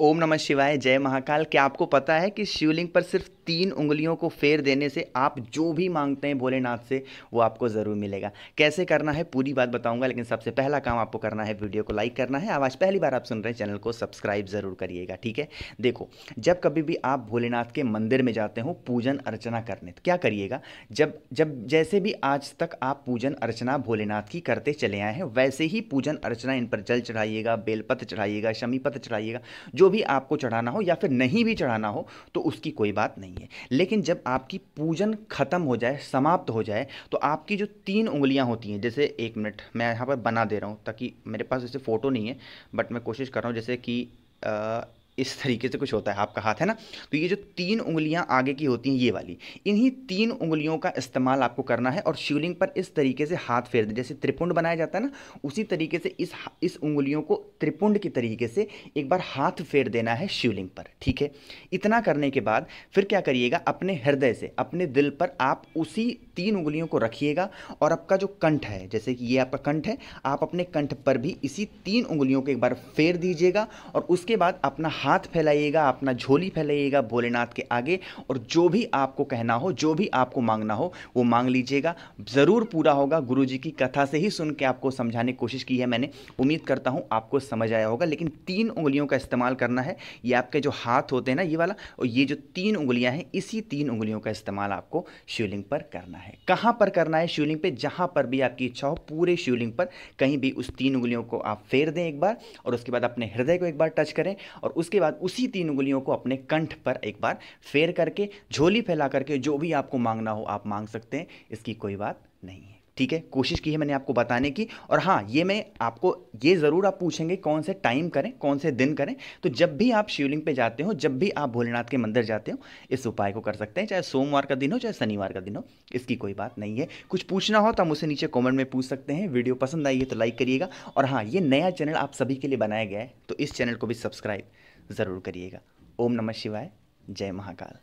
ओम नमः शिवाय, जय महाकाल। क्या आपको पता है कि शिवलिंग पर सिर्फ 3 उंगलियों को फेर देने से आप जो भी मांगते हैं भोलेनाथ से वो आपको ज़रूर मिलेगा। कैसे करना है पूरी बात बताऊंगा, लेकिन सबसे पहला काम आपको करना है वीडियो को लाइक करना है। आज पहली बार आप सुन रहे हैं, चैनल को सब्सक्राइब ज़रूर करिएगा, ठीक है। देखो, जब कभी भी आप भोलेनाथ के मंदिर में जाते हो पूजन अर्चना करने, क्या करिएगा, जैसे भी आज तक आप पूजन अर्चना भोलेनाथ की करते चले आए हैं वैसे ही पूजन अर्चना इन पर जल चढ़ाइएगा, बेलपत्र चढ़ाइएगा, शमीपत्र चढ़ाइएगा, जो भी आपको चढ़ाना हो या फिर नहीं भी चढ़ाना हो तो उसकी कोई बात नहीं है। लेकिन जब आपकी पूजन खत्म हो जाए, समाप्त हो जाए, तो आपकी जो 3 उंगलियां होती हैं, जैसे एक मिनट मैं यहाँ पर बना दे रहा हूँ ताकि मेरे पास जैसे फ़ोटो नहीं है बट मैं कोशिश कर रहा हूँ जैसे कि इस तरीके से कुछ होता है आपका हाथ है ना, तो ये जो 3 उंगलियां आगे की होती हैं ये वाली, इन्हीं 3 उंगलियों का इस्तेमाल आपको करना है और शिवलिंग पर इस तरीके से हाथ फेर दें। जैसे त्रिपुंड बनाया जाता है ना, उसी तरीके से इस उंगलियों को त्रिपुंड की तरीके से एक बार हाथ फेर देना है शिवलिंग पर, ठीक है। इतना करने के बाद फिर क्या करिएगा, अपने हृदय से, अपने दिल पर आप उसी 3 उंगलियों को रखिएगा और आपका जो कंठ है, जैसे कि ये आपका कंठ है, आप अपने कंठ पर भी इसी 3 उंगलियों को एक बार फेर दीजिएगा और उसके बाद अपना हाथ फैलाइएगा, अपना झोली फैलाइएगा भोलेनाथ के आगे और जो भी आपको कहना हो, जो भी आपको मांगना हो वो मांग लीजिएगा। ज़रूर पूरा होगा, गुरुजी की कथा से ही सुन के आपको समझाने की कोशिश की है मैंने, उम्मीद करता हूँ आपको समझ आया होगा। लेकिन 3 उंगलियों का इस्तेमाल करना है, ये आपके जो हाथ होते हैं ना ये वाला, और ये जो 3 उंगलियाँ हैं इसी 3 उंगलियों का इस्तेमाल आपको शिवलिंग पर करना है। कहाँ पर करना है शिवलिंग पर, जहाँ पर भी आपकी इच्छा हो, पूरे शिवलिंग पर कहीं भी उस 3 उंगलियों को आप फेर दें एक बार और उसके बाद अपने हृदय को एक बार टच करें और उसके बाद उसी 3 उंगलियों को अपने कंठ पर एक बार फेर करके झोली फैला करके जो भी आपको मांगना हो आप मांग सकते हैं, इसकी कोई बात नहीं है, ठीक है। कोशिश की है मैंने आपको बताने की। और हाँ, ये मैं आपको ये ज़रूर आप पूछेंगे कौन से टाइम करें, कौन से दिन करें, तो जब भी आप शिवलिंग पे जाते हो, जब भी आप भोलेनाथ के मंदिर जाते हो इस उपाय को कर सकते हैं, चाहे सोमवार का दिन हो चाहे शनिवार का दिन हो, इसकी कोई बात नहीं है। कुछ पूछना हो तो हम उसे नीचे कॉमेंट में पूछ सकते हैं। वीडियो पसंद आई है तो लाइक करिएगा और हाँ, ये नया चैनल आप सभी के लिए बनाया गया है तो इस चैनल को भी सब्सक्राइब ज़रूर करिएगा। ओम नमः शिवाय, जय महाकाल।